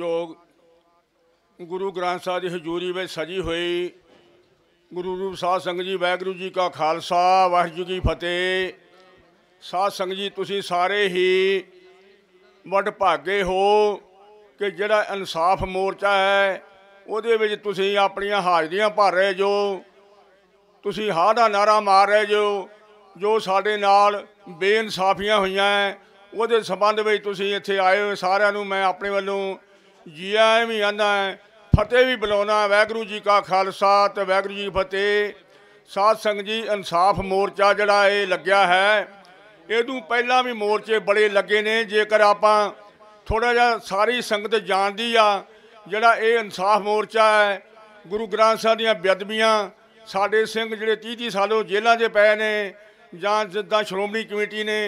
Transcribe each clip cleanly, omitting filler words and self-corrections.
जो गुरु ग्रंथ साहब की हजूरी में सजी हुई गुरु रूप साध संगत जी, वाहिगुरु जी का खालसा, वाहिगुरु की फतेह। साध संगत जी, तुसी सारे ही वड भागे हो कि जिहड़ा इंसाफ मोर्चा है उहदे विच तुसी अपनियां हाजरियां भर रहे जो, तुसी हां दा नारा मार रहे जो। जो साडे नाल बेइंसाफियां होईयां उहदे संबंध विच तुसी इत्थे आए हो। सारिआं नूं मैं अपने वल्लों जी आए भी आना है, फतेह भी बुलाना। वाहिगुरु जी का खालसा तो वाहिगुरु जी फतेह। साध संगत जी, इंसाफ मोर्चा जड़ा लग्या है, इदू पहला भी मोर्चे बड़े लगे ने। जेकर आप थोड़ा जहा सारी संगत जानती आ जड़ा इंसाफ मोर्चा है, गुरु ग्रंथ साहब दीआं बेअदबियां, साडे सिंह जिहड़े 30-30 सालों जेलों 'च पए ने, जां जिद्दां शिरोमणी कमेटी ने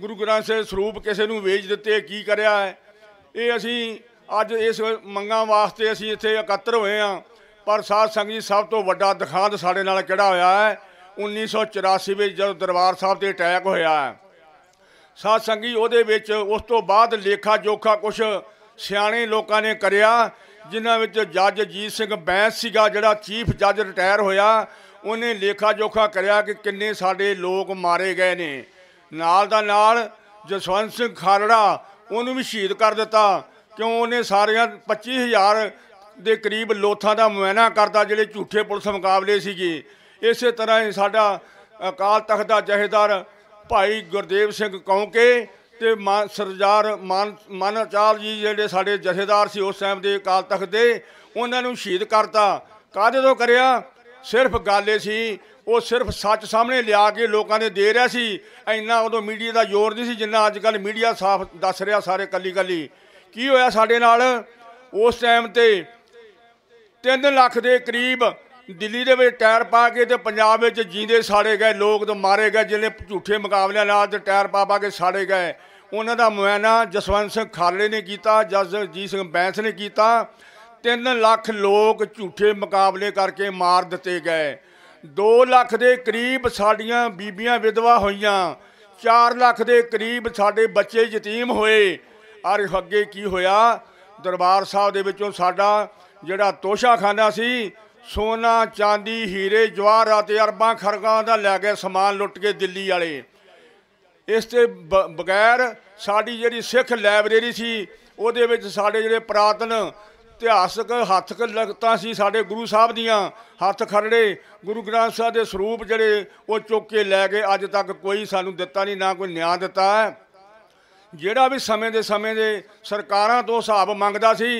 गुरु ग्रंथ साहब सरूप किसे नूं वेच दित्ते, की करिआ है। ये असीं अज इस मंगां वास्ते असीं इत्थे इकट्ठे होए हां। पर साध संगत जी, सब तो वड्डा दखांत साडे नाल किहड़ा होया है, 1984 में जदों दरबार साहब ते अटैक होया है। साध संगत जी, उहदे विच उस तो बाद लेखा जोखा कुछ सियाणे लोकां ने करिया, जिन्हां विच जज अजीत सिंह बैंस सीगा जिहड़ा चीफ जज रिटायर होया। उहने लेखा जोखा करिया कि किन्ने साडे लोग मारे गए ने। नाल दा नाल जसवंत सिंह खालड़ा, उहनूं भी शहीद कर दित्ता, क्यों उन्हें सारिया 25,000 के करीब लोथा का मुआयना करता जोड़े झूठे पुलिस मुकाबले सी। इस तरह ही साडा अकाल तख्त का जहेदार भाई गुरदेव सिंह कौके ते सरदार मानचाल जी जोड़े साडे जथेदार से उस टाइम के अकाल तख्त के, उन्होंने शहीद करता। कादे तो करिया, सिर्फ गल सी वो सिर्फ सच सामने लिया के लोगों ने दे रहा सी। इन्ना उदों मीडिया का जोर नहीं सी जिन्ना अजकल मीडिया साफ दस रहा। सारे कली कली की होया साडे नाल उस टाइम ते 3 लाख के करीब दिल्ली दे विच टायर पा के ते पंजाब विच जींदे साड़े गए लोग तो मारे गए, जिन्हें झूठे मुकाबले नाल ते टायर पा के साड़े गए। उन्हां दा मुआयना जसवंत सिंह खालड़े ने कीता, अजीत सिंह बैंस ने कीता। 3 लाख लोग झूठे मुकाबले करके मार दिते गए। 2 लाख के करीब साड़ियां बीबियां विधवा होईयां। 4 लाख के करीब साडे बच्चे यतीम होए। और अगे की होया, दरबार साहब दे विचों साडा जिहड़ा तोशाखाना सी, सोना चांदी हीरे जवाहरात अरबां खरगां दा लै गए समान लुट के दिल्ली वाले। इस ते बगैर साडी जिहड़ी सिख लाइब्रेरी सी उहदे विच साडे जिहड़े पुरातन इतिहासक हत्थ लिखतां सी साडे गुरु साहब दियां, हत्थ खरड़े गुरु ग्रंथ साहब दे सरूप जिहड़े वो चुक के लै गए। अज तक कोई सानूं दित्ता नहीं, ना कोई न्याय दित्ता है। जिहड़ा भी समय के सरकारां तो हिसाब मंगदा सी।